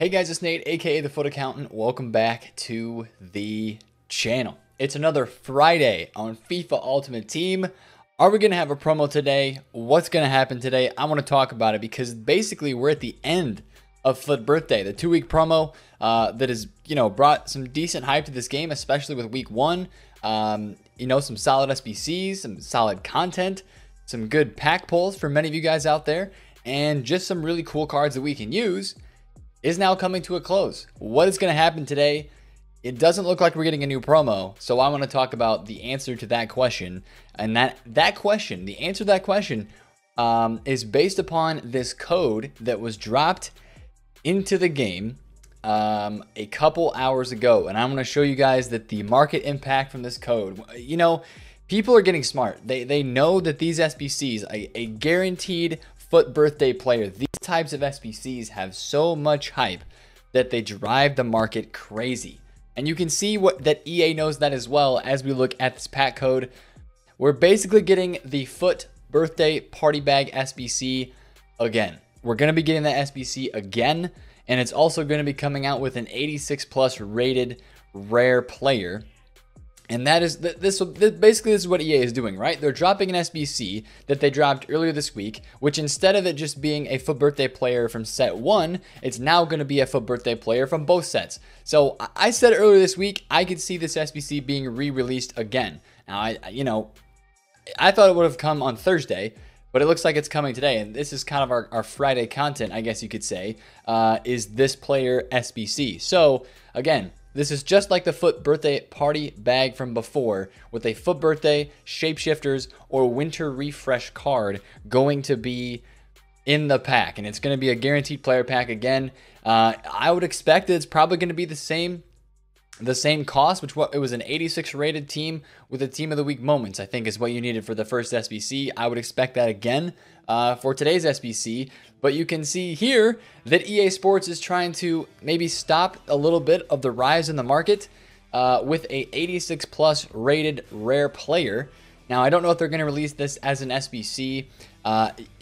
Hey guys, it's Nate, aka The FUT Accountant. Welcome back to the channel. It's another Friday on FIFA Ultimate Team. Are we going to have a promo today? What's going to happen today? I want to talk about it because basically we're at the end of FUT Birthday, the 2-week promo that has, brought some decent hype to this game, especially with week one. Some solid SBCs, some solid content, some good pack pulls for many of you guys out there, and just some really cool cards that we can use. Is now coming to a close. What is going to happen today? It doesn't look like we're getting a new promo, so I want to talk about the answer to that question. And that question, the answer to that question is based upon this code that was dropped into the game a couple hours ago. And I'm going to show you guys that the market impact from this code, people are getting smart. They know that these SBCs, a guaranteed FUT Birthday player, these types of SBCs have so much hype that they drive the market crazy. And you can see that EA knows that as well as we look at this pack code. We're basically getting the FUT Birthday Party Bag SBC again. We're going to be getting that SBC again, and it's also going to be coming out with an 86+ rated rare player. And that is this is what EA is doing, right? They're dropping an SBC that they dropped earlier this week, which instead of it just being a FUT Birthday player from set one, it's now going to be a FUT Birthday player from both sets. So I said earlier this week, I could see this SBC being re-released again. Now, I thought it would have come on Thursday, but it looks like it's coming today. And this is kind of our Friday content, I guess you could say, is this player SBC. So again, this is just like the FUT Birthday Party Bag from before, with a FUT Birthday, Shapeshifters, or Winter Refresh card going to be in the pack. And it's going to be a guaranteed player pack again. I would expect that it's probably going to be the same cost, which it was an 86 rated team with a Team of the Week moments, I think is what you needed for the first SBC. I would expect that again for today's SBC. But you can see here that EA Sports is trying to maybe stop a little bit of the rise in the market with a 86+ rated rare player. Now, I don't know if they're going to release this as an SBC.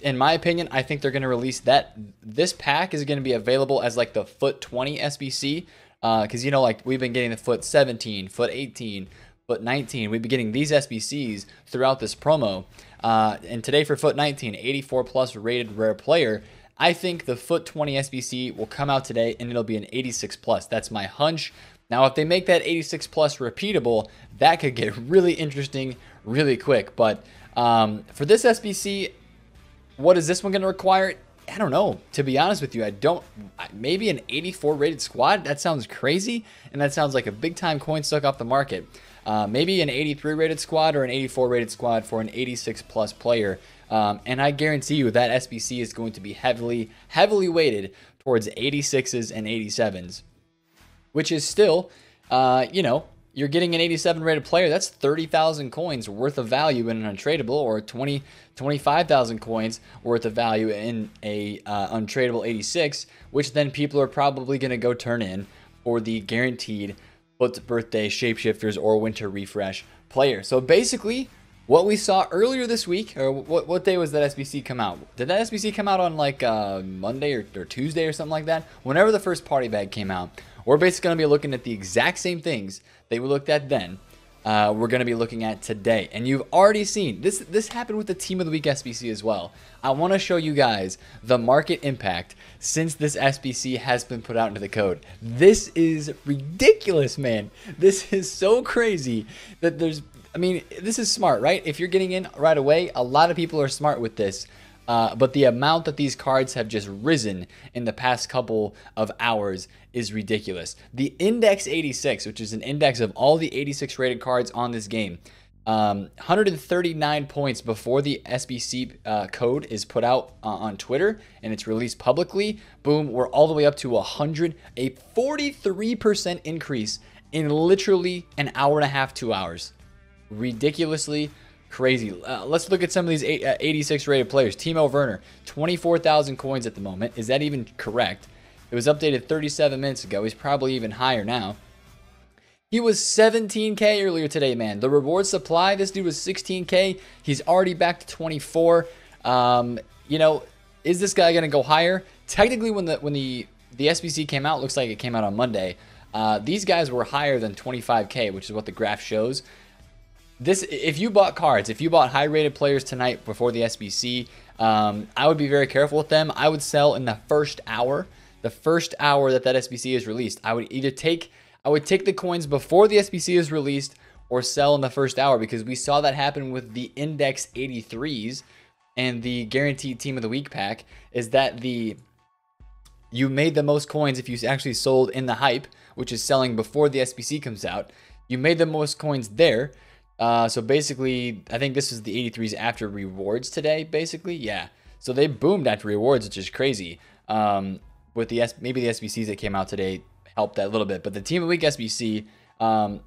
In my opinion, I think they're going to release that. This pack is going to be available as like the FUT 20 SBC. Because, we've been getting the FUT 17, FUT 18, FUT 19. We've been getting these SBCs throughout this promo. And today for FUT 19, 84+ rated rare player, I think the FUT 20 SBC will come out today and it'll be an 86+. That's my hunch. Now, if they make that 86+ repeatable, that could get really interesting really quick. But for this SBC, what is this one going to require? I don't know, to be honest with you. Maybe an 84 rated squad. That sounds crazy. And that sounds like a big time coin stuck off the market. Maybe an 83 rated squad or an 84 rated squad for an 86+ player. And I guarantee you that SBC is going to be heavily, heavily weighted towards 86s and 87s, which is still, you're getting an 87 rated player. That's 30,000 coins worth of value in an untradeable, or 25,000 coins worth of value in a untradeable 86, which then people are probably going to go turn in for the guaranteed FUT Birthday, Shapeshifters, or Winter Refresh player. So basically, what we saw earlier this week, or what day was that SBC come out? Did that SBC come out on like Monday or Tuesday or something like that? Whenever the first party bag came out, we're basically going to be looking at the exact same things that we looked at then. We're going to be looking at today. And you've already seen, this happened with the Team of the Week SBC as well. I want to show you guys the market impact since this SBC has been put out into the code. This is ridiculous, man. This is so crazy that this is smart, right? If you're getting in right away, a lot of people are smart with this. But the amount that these cards have just risen in the past couple of hours is ridiculous. The Index 86, which is an index of all the 86 rated cards on this game, 139 points before the SBC code is put out on Twitter and it's released publicly. Boom, we're all the way up to 100, a 43% increase in literally an hour and a half, 2 hours. Ridiculously crazy. Let's look at some of these 86 rated players. Timo Werner, 24,000 coins at the moment. Is that even correct? It was updated 37 minutes ago. He's probably even higher now. He was 17K earlier today, man. The reward supply, this dude was 16K. He's already back to 24. Is this guy going to go higher? Technically, when the The SBC came out, looks like it came out on Monday. These guys were higher than 25K, which is what the graph shows. This, if you bought cards, if you bought high-rated players tonight before the SBC, I would be very careful with them. I would sell in the first hour. The first hour that SBC is released, I would either take, I would take the coins before the SBC is released or sell in the first hour, because we saw that happen with the Index 83s and the Guaranteed Team of the Week pack, is that you made the most coins if you actually sold in the hype, which is selling before the SBC comes out. You made the most coins there. So basically, I think this is the 83s after rewards today, basically. Yeah. So they boomed after rewards, which is crazy. With the maybe the SBCs that came out today helped that a little bit. But the Team of the Week SBC,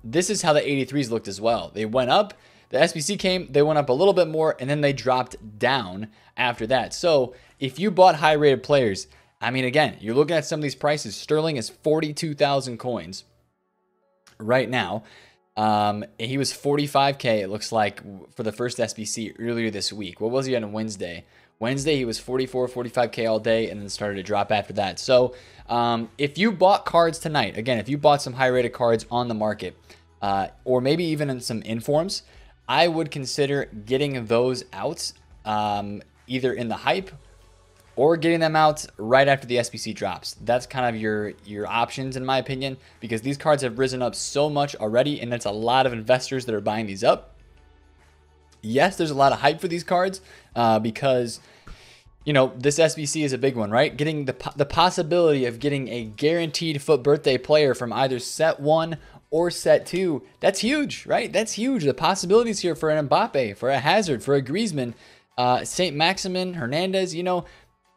this is how the 83s looked as well. They went up. The SBC came, they went up a little bit more, and then they dropped down after that. So if you bought high-rated players, I mean, again, you're looking at some of these prices. Sterling is 42,000 coins right now. He was 45K, it looks like, for the first SBC earlier this week. What was he on Wednesday? Wednesday, he was 44, 45K all day, and then started to drop after that. So if you bought cards tonight, again, if you bought some high-rated cards on the market, or maybe even in some informs, I would consider getting those out either in the hype or getting them out right after the SBC drops. That's kind of your options, in my opinion, because these cards have risen up so much already, and that's a lot of investors that are buying these up. Yes, there's a lot of hype for these cards because, you know, this SBC is a big one, right? Getting the possibility of getting a guaranteed FUT Birthday player from either set one or set two, that's huge, right? That's huge. The possibilities here for an Mbappe, for a Hazard, for a Griezmann, Saint-Maximin, Hernandez, you know,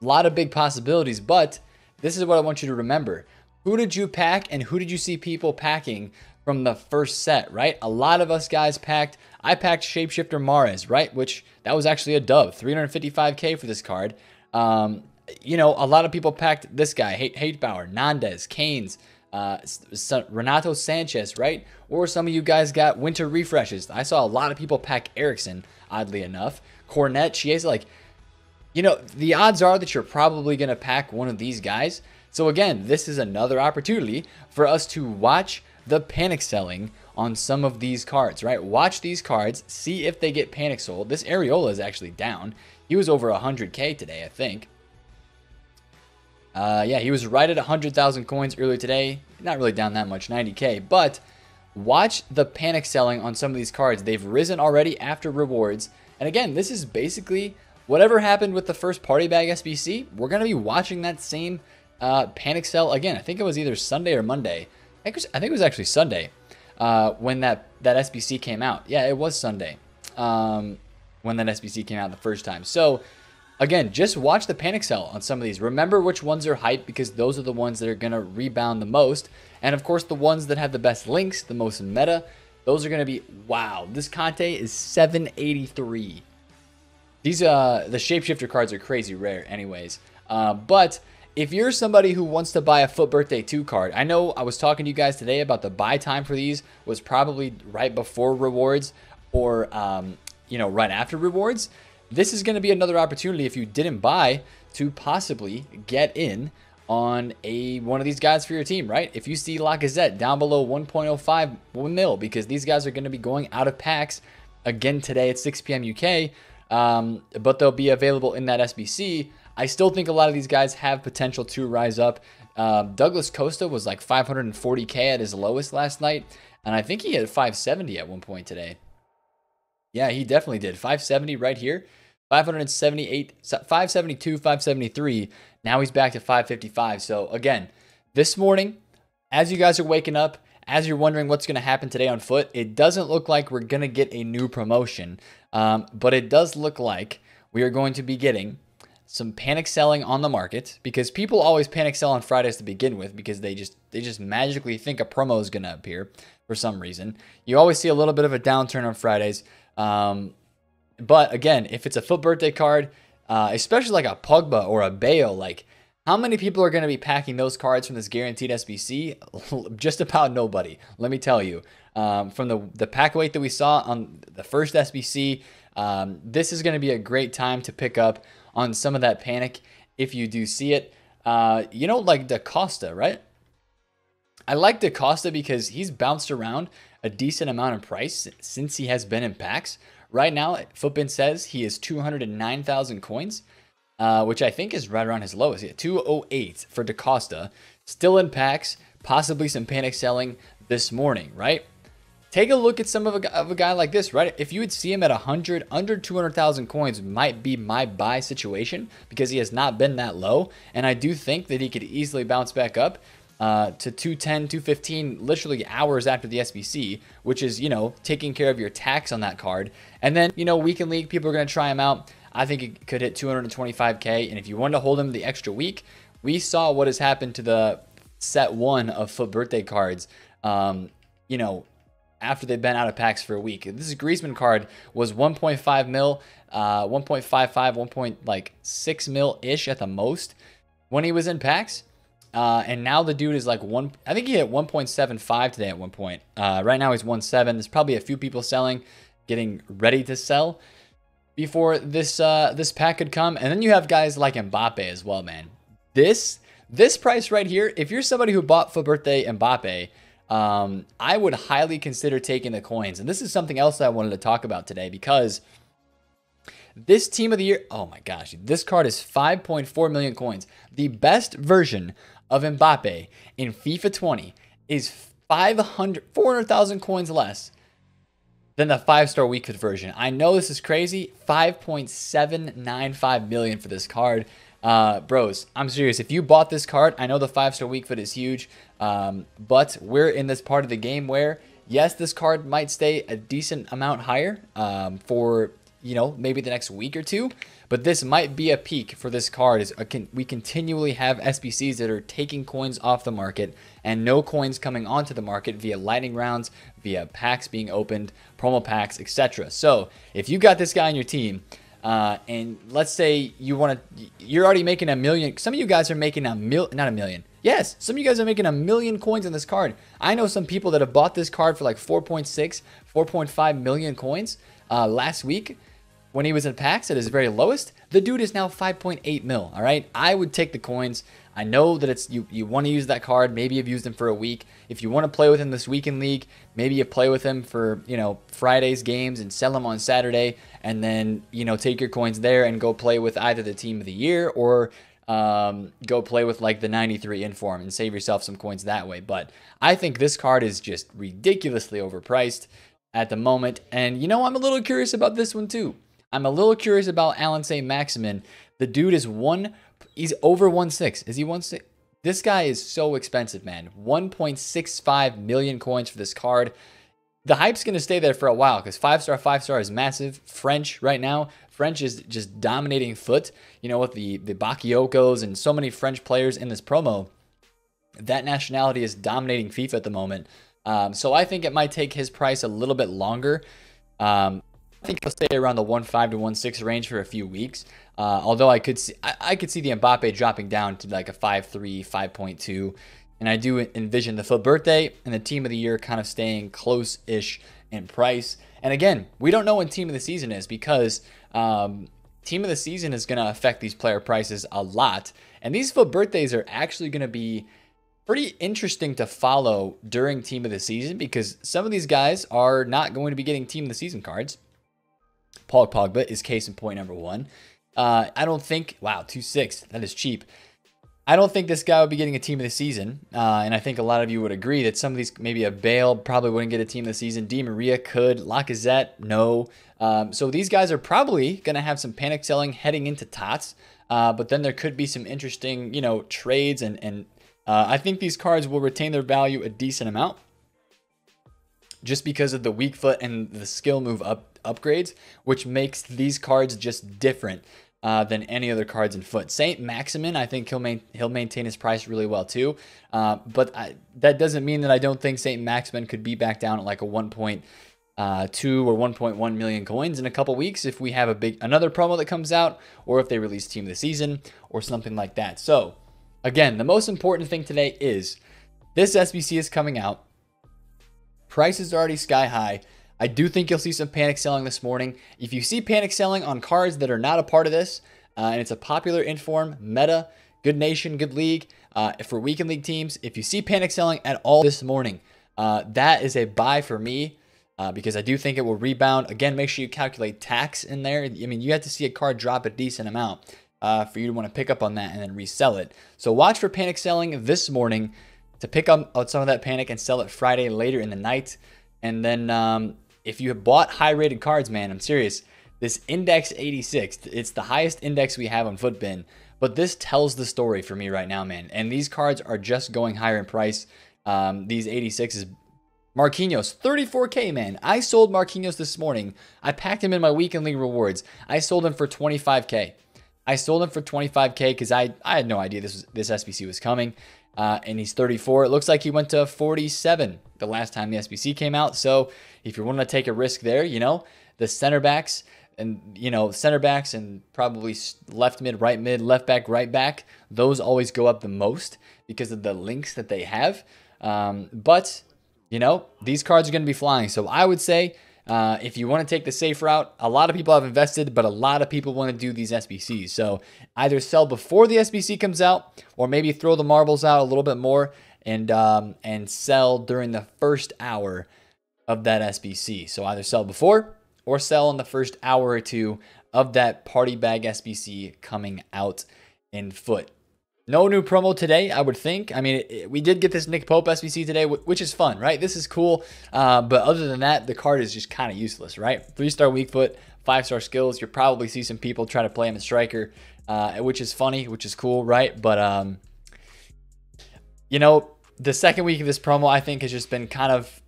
a lot of big possibilities, but this is what I want you to remember. Who did you pack and who did you see people packing from the first set, right? A lot of us guys packed. I packed Shapeshifter Mahrez, right? Which, that was actually a dub. 355K for this card. You know, a lot of people packed this guy, Bauer, Nandez, Keynes, Renato Sanchez, right? Or some of you guys got winter refreshes. I saw a lot of people pack Erickson, oddly enough. Cornet, Chiesa, like, you know, the odds are that you're probably going to pack one of these guys. So again, this is another opportunity for us to watch the panic selling on some of these cards, right? Watch these cards, see if they get panic sold. This Areola is actually down. He was over 100K today, I think. Yeah, he was right at 100,000 coins earlier today. Not really down that much, 90K. But watch the panic selling on some of these cards. They've risen already after rewards. And again, this is basically... whatever happened with the first party bag SBC, we're going to be watching that same panic sell again. I think it was either Sunday or Monday. I think it was actually Sunday when that SBC came out. Yeah, it was Sunday when that SBC came out the first time. So again, just watch the panic sell on some of these. Remember which ones are hype, because those are the ones that are going to rebound the most. And of course, the ones that have the best links, the most meta, those are going to be, wow, this Conte is 783. These, the Shapeshifter cards are crazy rare anyways. But if you're somebody who wants to buy a FUT Birthday 2 card, I know I was talking to you guys today about the buy time for these was probably right before rewards or, you know, right after rewards. This is going to be another opportunity, if you didn't buy, to possibly get in on one of these guys for your team, right? If you see Lacazette down below 1.05 mil, because these guys are going to be going out of packs again today at 6 p.m. UK. But they'll be available in that SBC. I still think a lot of these guys have potential to rise up. Douglas Costa was like 540K at his lowest last night, and I think he had 570 at one point today. Yeah, he definitely did. 570 right here, 578, 572, 573. Now he's back to 555. So again, this morning, as you guys are waking up, as you're wondering what's going to happen today on FUT, it doesn't look like we're going to get a new promotion, but it does look like we are going to be getting some panic selling on the market, because people always panic sell on Fridays to begin with, because they just magically think a promo is going to appear for some reason. You always see a little bit of a downturn on Fridays, but again, if it's a FUT Birthday card, especially like a Pogba or a Bale, like, how many people are going to be packing those cards from this guaranteed SBC? Just about nobody, let me tell you. From the pack weight that we saw on the first SBC, this is going to be a great time to pick up on some of that panic if you do see it. You know, like Da Costa, right? I like Da Costa because he's bounced around a decent amount of price since he has been in packs. Right now, Footbin says he is 209,000 coins, which I think is right around his lowest. Yeah, 208 for Da Costa. Still in packs, possibly some panic selling this morning, right? Take a look at some of a guy like this, right? If you would see him at 100, under 200,000 coins might be my buy situation because he has not been that low. And I do think that he could easily bounce back up to 210, 215, literally hours after the SBC, which is, you know, taking care of your tax on that card. And then, you know, week in league, people are going to try him out. I think it could hit 225K. And if you wanted to hold him the extra week, we saw what has happened to the set one of FUT Birthday cards, you know, after they've been out of packs for a week. This is Griezmann card was 1.5 mil, 1.55, 1.6 mil ish at the most when he was in packs. And now the dude is like one, I think he hit 1.75 today at one point. Right now he's 1.7. There's probably a few people selling, getting ready to sell before this, this pack could come. And then you have guys like Mbappe as well, man. This price right here, if you're somebody who bought FUT Birthday Mbappe, I would highly consider taking the coins. And this is something else that I wanted to talk about today because this team of the year, oh my gosh, this card is 5.4 million coins. The best version of Mbappe in FIFA 20 is 400,000 coins less than the 5-star week version. I know this is crazy, 5.795 million for this card. Bros, I'm serious. If you bought this card, I know the 5-star weak foot is huge, but we're in this part of the game where, yes, this card might stay a decent amount higher for, you know, maybe the next week or two, but this might be a peak for this card. We continually have SBCs that are taking coins off the market and no coins coming onto the market via lightning rounds, via packs being opened, promo packs, etc. So if you got this guy on your team, and let's say you want to, you're already making a million. Some of you guys are making Yes. Some of you guys are making a million coins on this card. I know some people that have bought this card for like 4.6, 4.5 million coins, last week when he was in packs at his very lowest. The dude is now 5.8 mil. All right. I would take the coins. I know that it's, you want to use that card. Maybe you've used him for a week. If you want to play with him this week in league, maybe you play with him for, you know, Friday's games and sell him on Saturday and then, you know, take your coins there and go play with either the team of the year or go play with like the 93 inform and save yourself some coins that way. But I think this card is just ridiculously overpriced at the moment. And, you know, I'm a little curious about this one too. I'm a little curious about Alan Saint-Maximin. The dude is he's over 1.6. Is he 1.6? This guy is so expensive, man. 1.65 million coins for this card. The hype's going to stay there for a while because 5-star is massive. French right now. French is just dominating FUT. You know, with the Bakayokos and so many French players in this promo, that nationality is dominating FIFA at the moment. So I think it might take his price a little bit longer. I think he'll stay around the 1.5 to 1.6 range for a few weeks. Although I could see the Mbappe dropping down to like a 5.3, 5.2. And I do envision the FUT Birthday and the team of the year kind of staying close-ish in price. And again, we don't know when team of the season is because team of the season is going to affect these player prices a lot. And these FUT Birthdays are actually going to be pretty interesting to follow during team of the season because some of these guys are not going to be getting team of the season cards. Paul Pogba is case in point number one. I don't think, wow, 2.6, that is cheap. I don't think this guy would be getting a team of the season. And I think a lot of you would agree that some of these, maybe a Bale probably wouldn't get a team of the season. Di Maria could, Lacazette, no. So these guys are probably going to have some panic selling heading into TOTS. But then there could be some interesting, you know, trades. And I think these cards will retain their value a decent amount just because of the weak foot and the skill move upgrades, which makes these cards just different than any other cards in FUT. Saint-Maximin, I think he'll maintain his price really well too. But that doesn't mean that I don't think Saint-Maximin could be back down at like a 1.2 or 1.1 million coins in a couple weeks if we have another promo that comes out or if they release team of the season or something like that. So again, the most important thing today is this SBC is coming out. Prices are already sky high. I do think you'll see some panic selling this morning. If you see panic selling on cards that are not a part of this, and it's a popular inform meta, good nation, good league. For weekend league teams, if you see panic selling at all this morning, that is a buy for me because I do think it will rebound. Again, make sure you calculate tax in there. I mean, you have to see a card drop a decent amount for you to want to pick up on that and then resell it. So watch for panic selling this morning to pick up some of that panic and sell it Friday later in the night. And then if you have bought high-rated cards, man, I'm serious. This index 86, it's the highest index we have on Footbin, but this tells the story for me right now, man. And these cards are just going higher in price. These 86s, Marquinhos, 34K, man. I sold Marquinhos this morning. I packed him in my weekend league rewards. I sold him for 25K. I sold him for 25K because I had no idea this SBC was coming. And he's 34. It looks like he went to 47 the last time the SBC came out. So if you're willing to take a risk there, you know, the center backs, and you know, center backs and probably left mid, left back, right back, those always go up the most because of the links that they have. But you know, these cards are going to be flying. So I would say if you want to take the safe route, a lot of people have invested, but a lot of people want to do these SBCs. So either sell before the SBC comes out, or maybe throw the marbles out a little bit more and sell during the first hour of that SBC. So either sell before, or sell in the first hour or two of that party bag SBC coming out in FUT. No new promo today, I would think. I mean, we did get this Nick Pope SBC today, which is fun, right? This is cool. But other than that, the card is just kind of useless, right? 3-star weak foot, 5-star skills. You'll probably see some people try to play him as striker, which is funny, which is cool, right? But, you know, the second week of this promo, I think, has just been kind of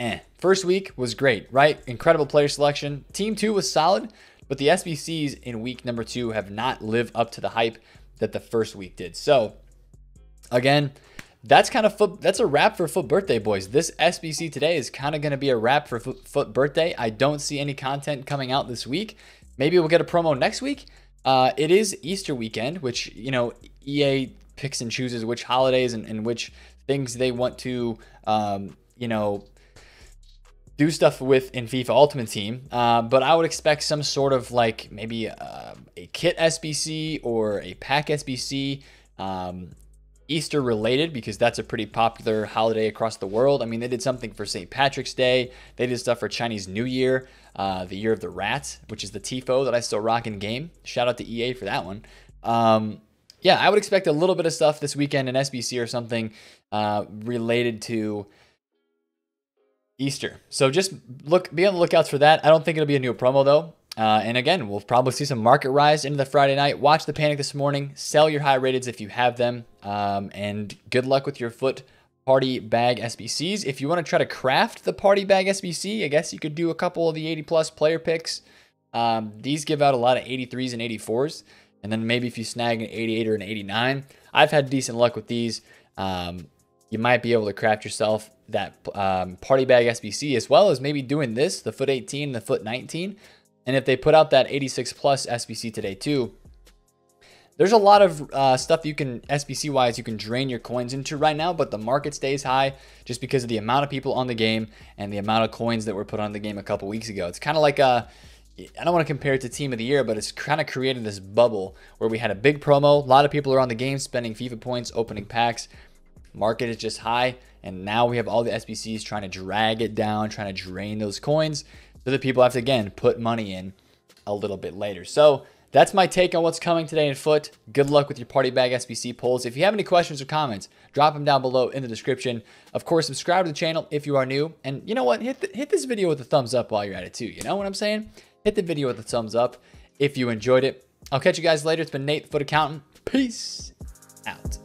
eh. First week was great, right? Incredible player selection. Team 2 was solid, but the SBCs in week number 2 have not lived up to the hype that the first week did. So again, that's a wrap for FUT Birthday, boys. This SBC today is kind of going to be a wrap for FUT Birthday. I don't see any content coming out this week. Maybe we'll get a promo next week. It is Easter weekend, which, you know, EA picks and chooses which holidays and which things they want to, you know, do stuff with in FIFA Ultimate Team, but I would expect some sort of like maybe a kit SBC or a pack SBC, Easter related, because that's a pretty popular holiday across the world. I mean, they did something for St. Patrick's Day. They did stuff for Chinese New Year, the Year of the Rat, which is the TIFO that I still rock in game. Shout out to EA for that one. Yeah, I would expect a little bit of stuff this weekend, an SBC or something related to Easter. So just be on the lookouts for that. I don't think it'll be a new promo though. And again, we'll probably see some market rise into the Friday night. Watch the panic this morning. Sell your high rateds if you have them. And good luck with your FUT party bag SBCs. If you want to try to craft the party bag SBC, I guess you could do a couple of the 80+ player picks. These give out a lot of 83s and 84s. And then maybe if you snag an 88 or an 89, I've had decent luck with these. You might be able to craft yourself that party bag SBC, as well as maybe doing this, the FUT 18, the FUT 19. And if they put out that 86+ SBC today too, there's a lot of stuff you can, SBC wise, you can drain your coins into right now, but the market stays high just because of the amount of people on the game and the amount of coins that were put on the game a couple weeks ago. It's kind of like a, I don't want to compare it to team of the year, but it's kind of created this bubble where we had a big promo. A lot of people are on the game spending FIFA points, opening packs. Market is just high, and now we have all the SBCs trying to drag it down, trying to drain those coins so that people have to, again, put money in a little bit later. So that's my take on what's coming today in FUT. Good luck with your party bag SBC polls. If you have any questions or comments, drop them down below in the description. Of course, subscribe to the channel if you are new. And you know what? Hit this video with a thumbs up while you're at it too. You know what I'm saying? Hit the video with a thumbs up if you enjoyed it. I'll catch you guys later. It's been Nate, the FUT Accountant. Peace out.